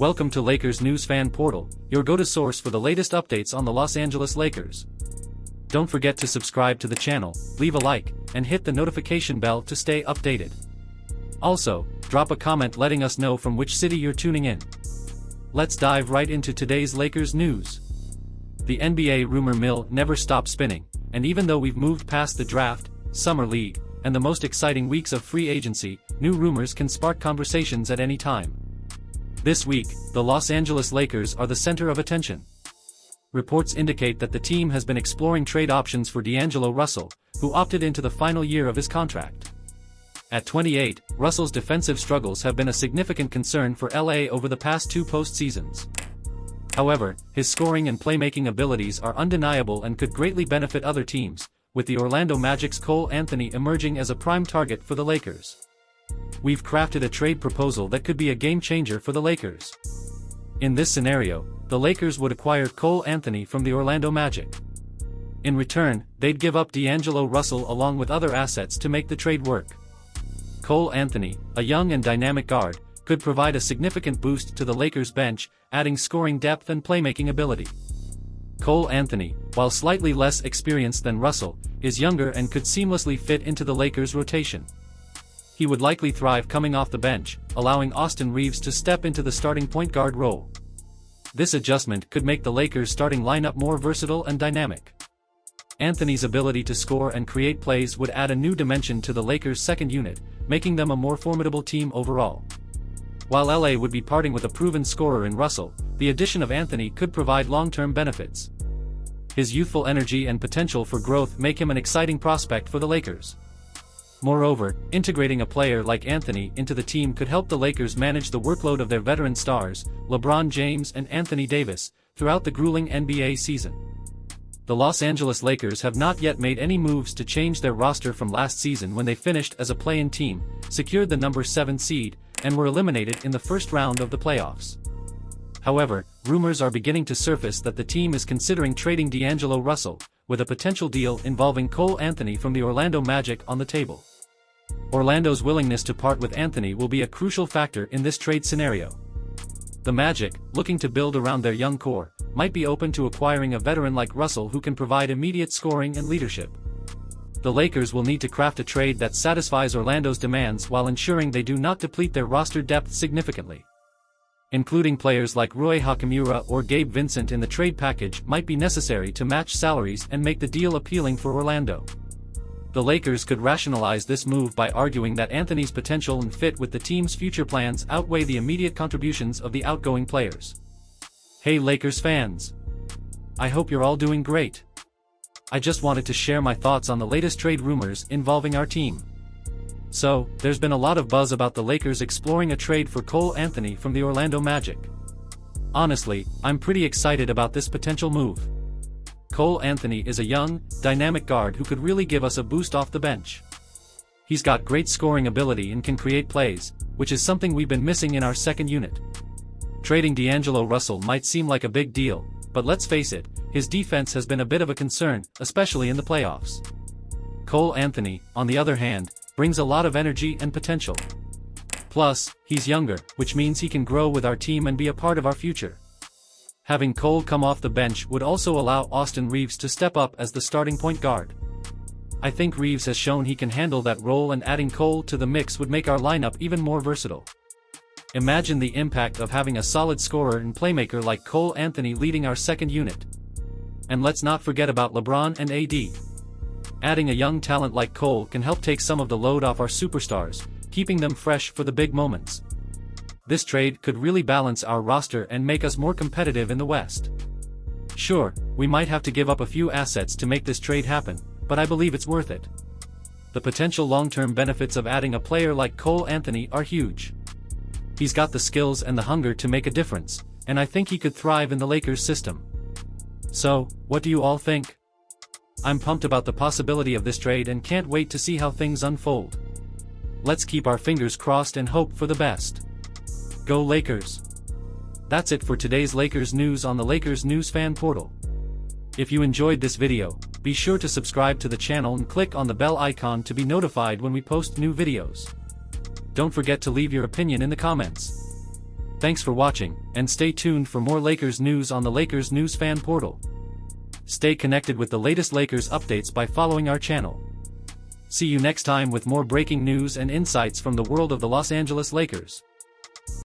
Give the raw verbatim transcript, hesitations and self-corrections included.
Welcome to Lakers News Fan Portal, your go-to source for the latest updates on the Los Angeles Lakers. Don't forget to subscribe to the channel, leave a like, and hit the notification bell to stay updated. Also, drop a comment letting us know from which city you're tuning in. Let's dive right into today's Lakers news. The N B A rumor mill never stops spinning, and even though we've moved past the draft, summer league, and the most exciting weeks of free agency, new rumors can spark conversations at any time. This week, the Los Angeles Lakers are the center of attention. Reports indicate that the team has been exploring trade options for D'Angelo Russell, who opted into the final year of his contract. At twenty-eight, Russell's defensive struggles have been a significant concern for L A over the past two postseasons. However, his scoring and playmaking abilities are undeniable and could greatly benefit other teams, with the Orlando Magic's Cole Anthony emerging as a prime target for the Lakers. "We've crafted a trade proposal that could be a game-changer for the Lakers. In this scenario, the Lakers would acquire Cole Anthony from the Orlando Magic. In return, they'd give up D'Angelo Russell along with other assets to make the trade work. Cole Anthony, a young and dynamic guard, could provide a significant boost to the Lakers' bench, adding scoring depth and playmaking ability. Cole Anthony, while slightly less experienced than Russell, is younger and could seamlessly fit into the Lakers' rotation. He would likely thrive coming off the bench, allowing Austin Reeves to step into the starting point guard role. This adjustment could make the Lakers' starting lineup more versatile and dynamic. Anthony's ability to score and create plays would add a new dimension to the Lakers' second unit, making them a more formidable team overall. While L A would be parting with a proven scorer in Russell, the addition of Anthony could provide long-term benefits. His youthful energy and potential for growth make him an exciting prospect for the Lakers. Moreover, integrating a player like Anthony into the team could help the Lakers manage the workload of their veteran stars, LeBron James and Anthony Davis, throughout the grueling N B A season. The Los Angeles Lakers have not yet made any moves to change their roster from last season when they finished as a play-in team, secured the number seven seed, and were eliminated in the first round of the playoffs. However, rumors are beginning to surface that the team is considering trading D'Angelo Russell, with a potential deal involving Cole Anthony from the Orlando Magic on the table. Orlando's willingness to part with Anthony will be a crucial factor in this trade scenario. The Magic, looking to build around their young core, might be open to acquiring a veteran like Russell who can provide immediate scoring and leadership. The Lakers will need to craft a trade that satisfies Orlando's demands while ensuring they do not deplete their roster depth significantly. Including players like Rui Hachimura or Gabe Vincent in the trade package might be necessary to match salaries and make the deal appealing for Orlando. The Lakers could rationalize this move by arguing that Anthony's potential and fit with the team's future plans outweigh the immediate contributions of the outgoing players. Hey Lakers fans! I hope you're all doing great. I just wanted to share my thoughts on the latest trade rumors involving our team. So, there's been a lot of buzz about the Lakers exploring a trade for Cole Anthony from the Orlando Magic. Honestly, I'm pretty excited about this potential move. Cole Anthony is a young, dynamic guard who could really give us a boost off the bench. He's got great scoring ability and can create plays, which is something we've been missing in our second unit. Trading D'Angelo Russell might seem like a big deal, but let's face it, his defense has been a bit of a concern, especially in the playoffs. Cole Anthony, on the other hand, brings a lot of energy and potential. Plus, he's younger, which means he can grow with our team and be a part of our future. Having Cole come off the bench would also allow Austin Reeves to step up as the starting point guard. I think Reeves has shown he can handle that role, and adding Cole to the mix would make our lineup even more versatile. Imagine the impact of having a solid scorer and playmaker like Cole Anthony leading our second unit. And let's not forget about LeBron and A D. Adding a young talent like Cole can help take some of the load off our superstars, keeping them fresh for the big moments. This trade could really balance our roster and make us more competitive in the West. Sure, we might have to give up a few assets to make this trade happen, but I believe it's worth it. The potential long-term benefits of adding a player like Cole Anthony are huge. He's got the skills and the hunger to make a difference, and I think he could thrive in the Lakers system. So, what do you all think? I'm pumped about the possibility of this trade and can't wait to see how things unfold. Let's keep our fingers crossed and hope for the best. Go Lakers! That's it for today's Lakers news on the Lakers News Fan Portal. If you enjoyed this video, be sure to subscribe to the channel and click on the bell icon to be notified when we post new videos. Don't forget to leave your opinion in the comments. Thanks for watching, and stay tuned for more Lakers news on the Lakers News Fan Portal. Stay connected with the latest Lakers updates by following our channel. See you next time with more breaking news and insights from the world of the Los Angeles Lakers.